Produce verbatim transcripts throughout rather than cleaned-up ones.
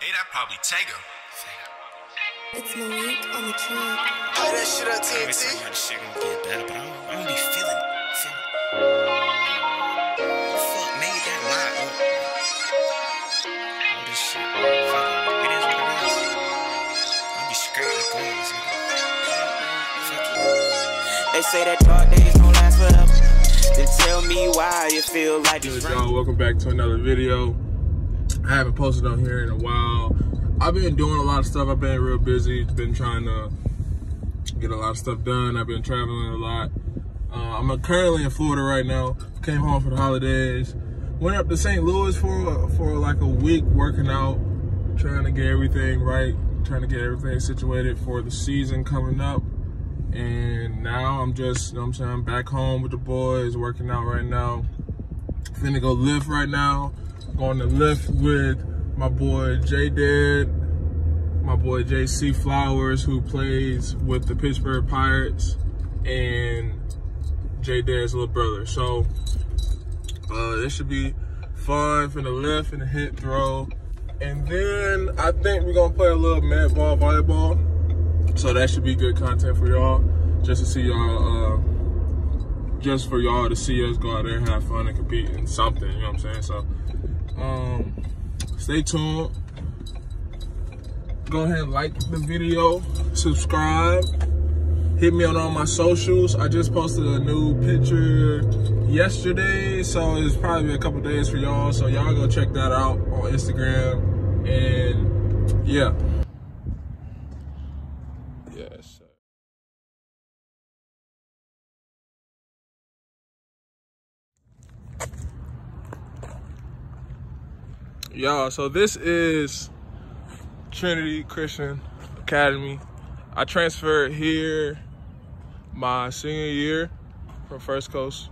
Hey, that probably Tango. It's Malik on the track. Play that shit up, T N T. Every time that shit gonna get better, but I don't, I don't be feeling it. Feeling it. Fuck, made that lie up. All this shit, fuck it. It is what it is. I be scraping the goals, you know? Fuck it. They say that dark days don't last forever. Then tell me why you feel like it's right. Y'all, welcome back to another video. I haven't posted on here in a while. I've been doing a lot of stuff. I've been real busy. Been trying to get a lot of stuff done. I've been traveling a lot. Uh, I'm currently in Florida right now. Came home for the holidays. Went up to Saint Louis for for like a week working out, trying to get everything right, trying to get everything situated for the season coming up. And now I'm just, you know what I'm saying, I'm back home with the boys, working out right now. Finna go lift right now. Going to lift with my boy J-Dad, my boy J C Flowers, who plays with the Pittsburgh Pirates, and J-Dad's little brother. So uh, this should be fun. Finna lift, finna hit, throw. And then I think we're gonna play a little med ball, volleyball. So that should be good content for y'all, just to see y'all, uh, just for y'all to see us go out there and have fun and compete in something, you know what I'm saying? So. Um, stay tuned. Go ahead and like the video, subscribe, hit me on all my socials. I just posted a new picture yesterday, so it's probably a couple days for y'all. So y'all go check that out on Instagram, and yeah. Yes. Y'all, so this is Trinity Christian Academy. I transferred here my senior year from First Coast.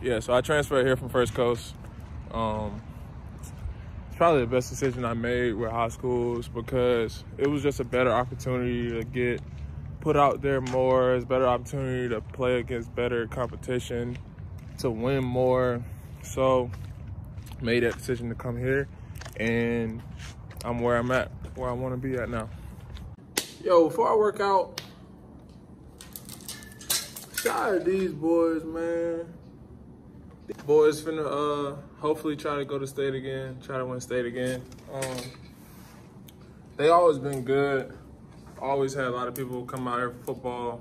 Yeah, so I transferred here from First Coast. Um, it's probably the best decision I made with high schools, because it was just a better opportunity to get put out there more. It's a better opportunity to play against better competition, to win more. So made that decision to come here, and I'm where I'm at, where I want to be at now. Yo, before I work out, shout out to these boys, man. These boys finna uh, hopefully try to go to state again, try to win state again. Um, they always been good. Always had a lot of people come out here for football,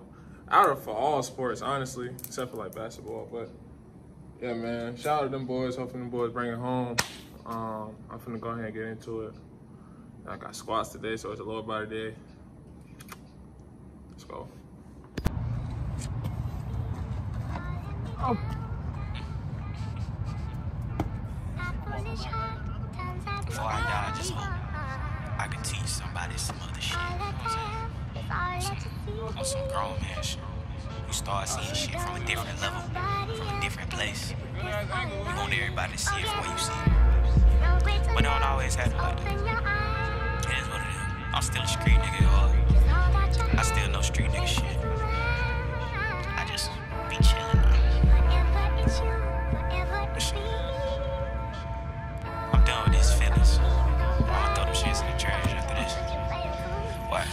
out here for all sports, honestly, except for like basketball, but. Yeah, man, shout out to them boys. Hoping them boys bring it home. Um, I'm finna go ahead and get into it. I got squats today, so it's a lower body day. Let's go. Oh. Before I die, I just hope I can teach somebody some other shit, you know what I'm saying? On some, some grown man shit. You start seeing shit from a different level, from a different place. You want everybody to see it from where you see it. But it don't always happen like that. It is what it is. I'm still a street nigga, hard. I still know street nigga shit. I just be chillin'. I'm done with these feelings. I'm gonna throw them shits in the trash after this.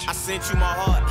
I sent you my heart.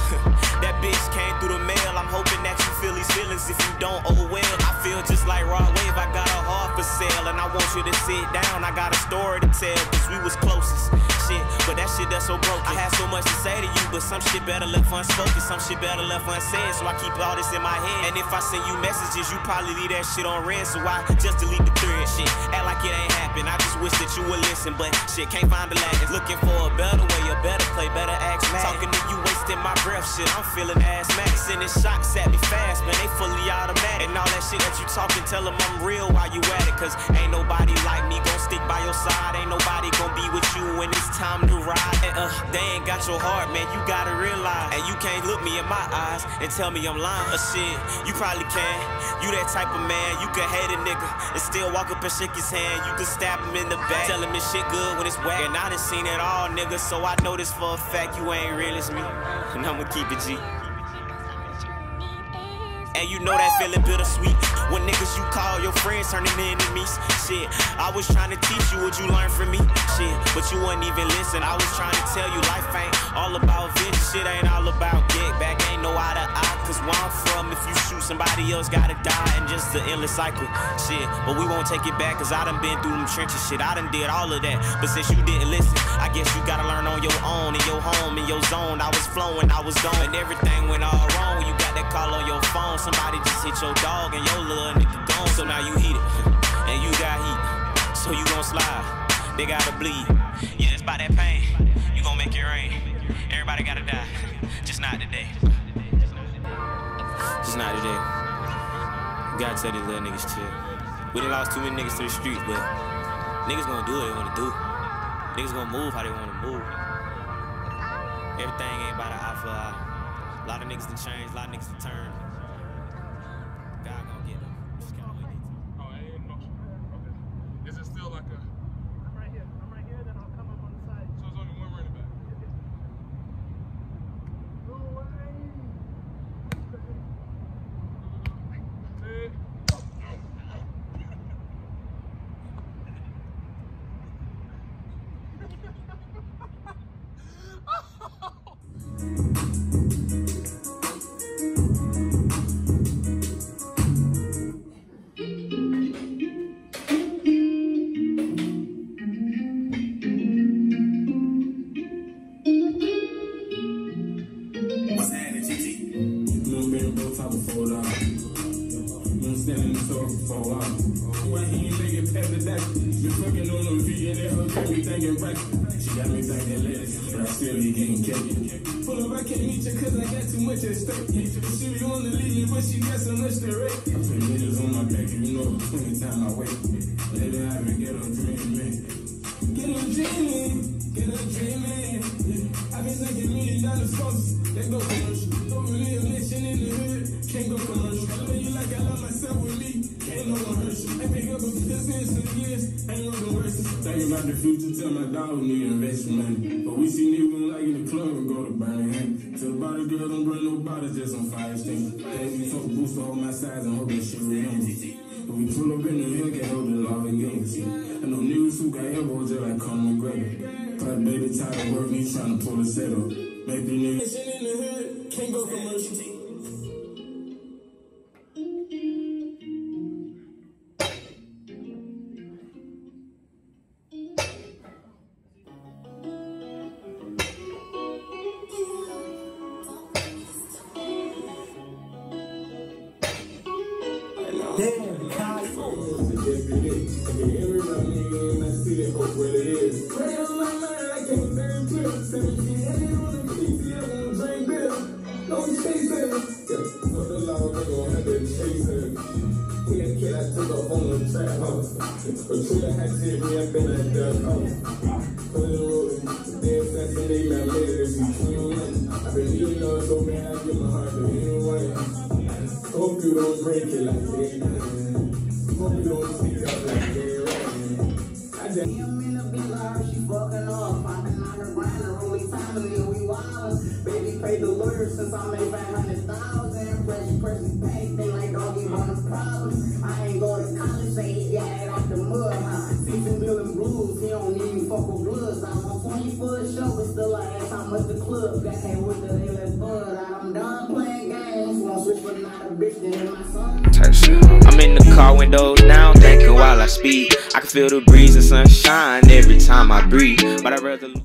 That bitch came through the mail. I'm hoping that you feel these feelings. If you don't, oh well. I feel just like Rod Wave. I got a heart for sale, and I want you to sit down. I got a story to tell, cause we was closest. Shit, but that shit that's so broken. I had so much to say to you, but some shit better left unspoken. Some shit better left unsaid, so I keep all this in my head. And if I send you messages, you probably leave that shit on red, so I just delete the thread. Shit, act like it ain't happened. I just wish that you would listen, but shit, can't find the Latin. Looking for a better way, a better play, better action. Talking to you, wasting my breath, shit, I'm feeling asthmatic. Sending shots at me fast, man, they fully automatic. And all that shit that you talking, tell them I'm real while you at it. Cause ain't nobody like me gon' stick by your side. Ain't nobody gon' be with you when it's time to ride. And uh, they ain't got your heart, man, you gotta realize. And you can't look me in my eyes and tell me I'm lying. Uh, shit, you probably can. You that type of man, you can hate a nigga and still walk up and shake his hand. You can stab him in the back, tell him this shit good when it's whack. And I done seen it all, nigga, so I know this for a fact. You ain't real as me, and I'ma keep it G. and you know that feeling bittersweet. When niggas you call your friends turn them into enemies. Shit, I was trying to teach you what you learned from me. Shit, but you wouldn't even listen. I was trying to tell you life ain't all about vision. Shit ain't all about get back. Ain't no eye to eye, cause where I'm from, if you shoot, somebody else gotta die. And just the endless cycle. Shit, but we won't take it back, cause I done been through them trenches. Shit, I done did all of that. But since you didn't listen, I guess you gotta learn on your own. In your home, in your zone, I was flowing, I was gone. And everything went all wrong. You got that call on your phone. Somebody just hit your dog and your little nigga gone. So now you heated, and you got heat, so you gon' slide, they gotta bleed. Yeah, it's about that pain, you gon' make it rain. Everybody gotta die, just not today. Just not today. You gotta tell these little niggas chill. We done lost too many niggas to the streets, but niggas gonna do what they wanna do. Niggas gonna move how they wanna move. Everything ain't about an eye for eye. A lot of niggas to change, a lot of niggas to turn. I'm in the car windows down, thinking while I speak. I can feel the breeze and sunshine every time I breathe, but I rather